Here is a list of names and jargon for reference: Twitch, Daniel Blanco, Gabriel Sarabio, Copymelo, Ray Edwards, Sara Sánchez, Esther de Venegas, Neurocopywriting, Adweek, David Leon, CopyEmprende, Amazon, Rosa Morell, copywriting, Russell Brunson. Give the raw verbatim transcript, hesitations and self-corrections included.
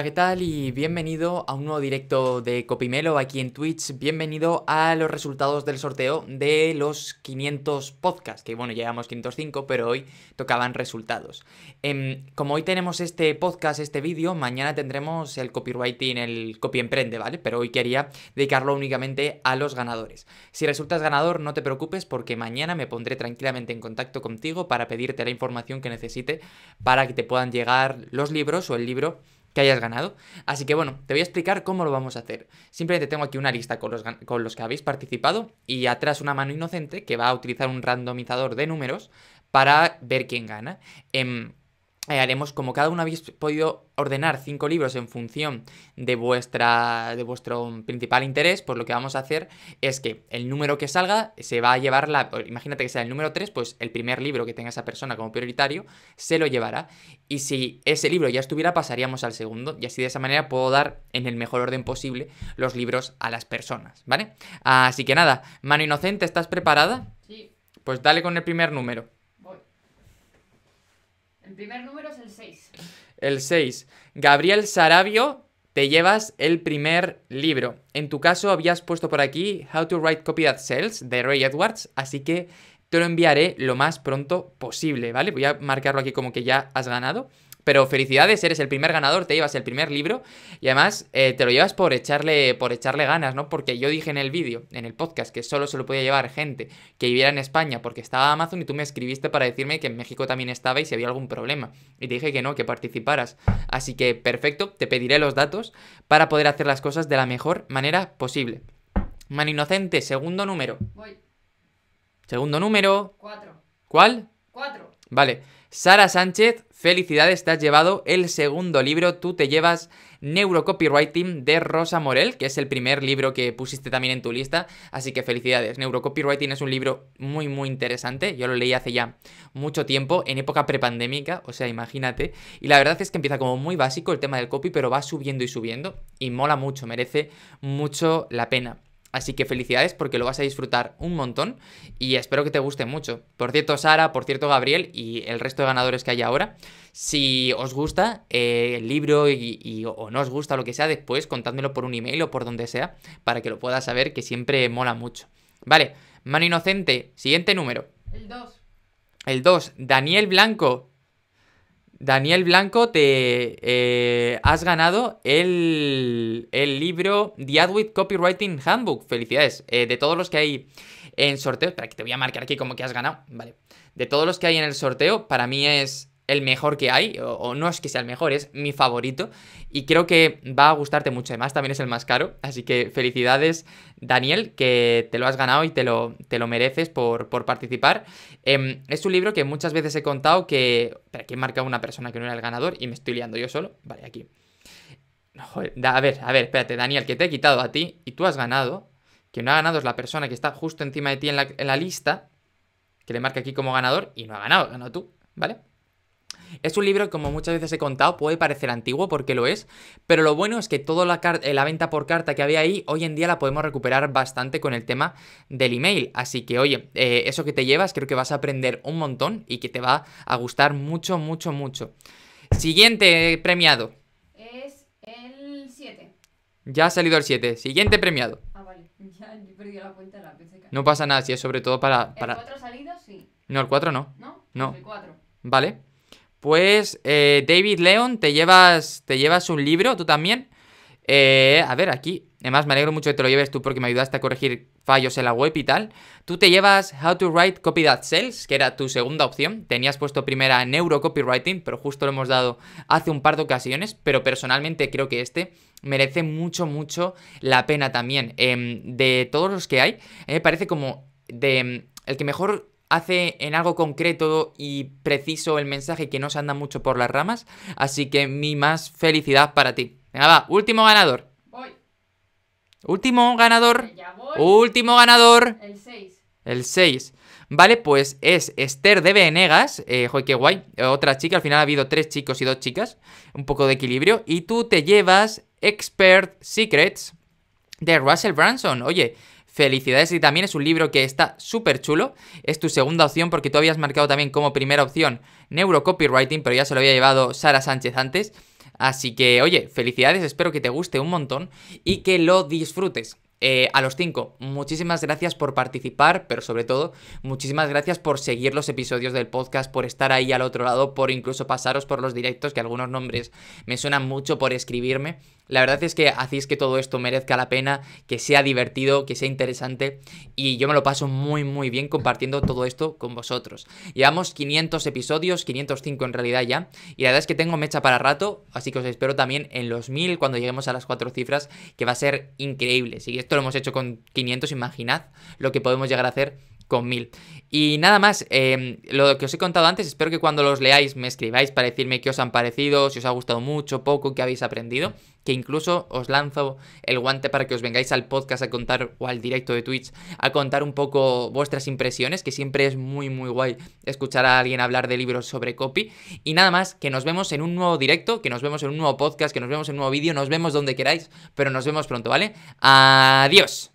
Hola, ¿qué tal? Y bienvenido a un nuevo directo de Copymelo aquí en Twitch. Bienvenido a los resultados del sorteo de los quinientos podcasts, que bueno, llevamos quinientos cinco, pero hoy tocaban resultados. Eh, como hoy tenemos este podcast, este vídeo, mañana tendremos el copywriting, el CopyEmprende, ¿vale? Pero hoy quería dedicarlo únicamente a los ganadores. Si resultas ganador, no te preocupes porque mañana me pondré tranquilamente en contacto contigo para pedirte la información que necesite para que te puedan llegar los libros o el libro que hayas ganado. Así que bueno, te voy a explicar cómo lo vamos a hacer. Simplemente tengo aquí una lista con los, con los que habéis participado y atrás una mano inocente que va a utilizar un randomizador de números para ver quién gana. Eh, Eh, haremos, como cada uno habéis podido ordenar cinco libros en función de, vuestra, de vuestro principal interés, pues lo que vamos a hacer es que el número que salga se va a llevar, la, imagínate que sea el número tres, pues el primer libro que tenga esa persona como prioritario se lo llevará. Y si ese libro ya estuviera, pasaríamos al segundo y así de esa manera puedo dar en el mejor orden posible los libros a las personas, ¿vale? Así que nada, mano inocente, ¿estás preparada? Sí. Pues dale con el primer número. El primer número es el seis. El seis. Gabriel Sarabio, te llevas el primer libro. En tu caso habías puesto por aquí How to Write Copy That Sells de Ray Edwards, así que te lo enviaré lo más pronto posible, ¿vale? Voy a marcarlo aquí como que ya has ganado. Pero felicidades, eres el primer ganador, te llevas el primer libro y además eh, te lo llevas por echarle, por echarle ganas, ¿no? Porque yo dije en el vídeo, en el podcast, que solo se lo podía llevar gente que viviera en España porque estaba Amazon y tú me escribiste para decirme que en México también estaba y si había algún problema. Y te dije que no, que participaras. Así que perfecto, te pediré los datos para poder hacer las cosas de la mejor manera posible. Mano inocente, segundo número. Voy. Segundo número. Cuatro. ¿Cuál? Cuatro. Vale. Sara Sánchez, felicidades, te has llevado el segundo libro. Tú te llevas Neurocopywriting de Rosa Morell, que es el primer libro que pusiste también en tu lista. Así que felicidades. Neurocopywriting es un libro muy, muy interesante. Yo lo leí hace ya mucho tiempo, en época prepandémica, o sea, imagínate. Y la verdad es que empieza como muy básico el tema del copy, pero va subiendo y subiendo. Y mola mucho, merece mucho la pena. Así que felicidades porque lo vas a disfrutar un montón y espero que te guste mucho. Por cierto, Sara, por cierto, Gabriel y el resto de ganadores que hay ahora, si os gusta eh, el libro y, y, o no os gusta lo que sea, después contádmelo por un email o por donde sea para que lo puedas saber, que siempre mola mucho. Vale, mano inocente, siguiente número. El dos. El dos, Daniel Blanco. Daniel Blanco, te eh, has ganado el, el libro The Adweek Copywriting Handbook. Felicidades. Eh, de todos los que hay en sorteo, espera que te voy a marcar aquí como que has ganado. Vale. De todos los que hay en el sorteo, para mí es el mejor que hay, o, o no es que sea el mejor, es mi favorito. Y creo que va a gustarte mucho. Además, también es el más caro. Así que felicidades, Daniel, que te lo has ganado y te lo, te lo mereces por, por participar. Eh, es un libro que muchas veces he contado que... Espera, aquí he marcado una persona que no era el ganador y me estoy liando yo solo. Vale, aquí. Joder, da, a ver, a ver, espérate, Daniel, que te he quitado a ti y tú has ganado. Quien no ha ganado es la persona que está justo encima de ti en la, en la lista, que le marca aquí como ganador y no ha ganado, ganó tú, ¿vale? Es un libro, como muchas veces he contado, puede parecer antiguo porque lo es, pero lo bueno es que toda la, la venta por carta que había ahí, hoy en día la podemos recuperar bastante con el tema del email. Así que, oye, eh, eso que te llevas creo que vas a aprender un montón y que te va a gustar mucho, mucho, mucho. Siguiente premiado. Es el siete. Ya ha salido el siete. Siguiente premiado. Ah, vale. Ya he perdido la cuenta de la P C K. No pasa nada, si es sobre todo para... para... ¿El cuatro ha salido? Sí. No, el cuatro no. ¿No? No. El cuatro. Vale. Pues eh, David Leon, te llevas, te llevas un libro, tú también. Eh, a ver, aquí. Además, me alegro mucho que te lo lleves tú porque me ayudaste a corregir fallos en la web y tal. Tú te llevas How to Write Copy That Sells, que era tu segunda opción. Tenías puesto primera Neuro Copywriting, pero justo lo hemos dado hace un par de ocasiones. Pero personalmente creo que este merece mucho, mucho la pena también. Eh, de todos los que hay, eh, me parece como de el que mejor hace en algo concreto y preciso el mensaje, que no se anda mucho por las ramas. Así que mi más felicidad para ti. Venga, va, último ganador. Voy. Último ganador. Ya voy. Último ganador. El seis. El seis. Vale, pues es Esther de Venegas. Eh, joder, qué guay. Otra chica. Al final ha habido tres chicos y dos chicas. Un poco de equilibrio. Y tú te llevas Expert Secrets de Russell Brunson. Oye, felicidades, y también es un libro que está súper chulo. Es tu segunda opción porque tú habías marcado también como primera opción Neurocopywriting, pero ya se lo había llevado Sara Sánchez antes. Así que, oye, felicidades, espero que te guste un montón y que lo disfrutes. Eh, a los cinco, muchísimas gracias por participar, pero sobre todo, muchísimas gracias por seguir los episodios del podcast, por estar ahí al otro lado, por incluso pasaros por los directos, que algunos nombres me suenan mucho, por escribirme. La verdad es que hacéis que todo esto merezca la pena, que sea divertido, que sea interesante, y yo me lo paso muy muy bien compartiendo todo esto con vosotros. Llevamos quinientos episodios, quinientos cinco en realidad ya, y la verdad es que tengo mecha para rato, así que os espero también en los mil, cuando lleguemos a las cuatro cifras, que va a ser increíble. Si esto lo hemos hecho con quinientos, imaginad lo que podemos llegar a hacer con mil. Y nada más, eh, lo que os he contado antes, espero que cuando los leáis me escribáis para decirme qué os han parecido, si os ha gustado mucho, poco, qué habéis aprendido, que incluso os lanzo el guante para que os vengáis al podcast a contar, o al directo de Twitch, a contar un poco vuestras impresiones, que siempre es muy muy guay escuchar a alguien hablar de libros sobre copy. Y nada más, que nos vemos en un nuevo directo, que nos vemos en un nuevo podcast, que nos vemos en un nuevo vídeo, nos vemos donde queráis, pero nos vemos pronto, ¿vale? Adiós.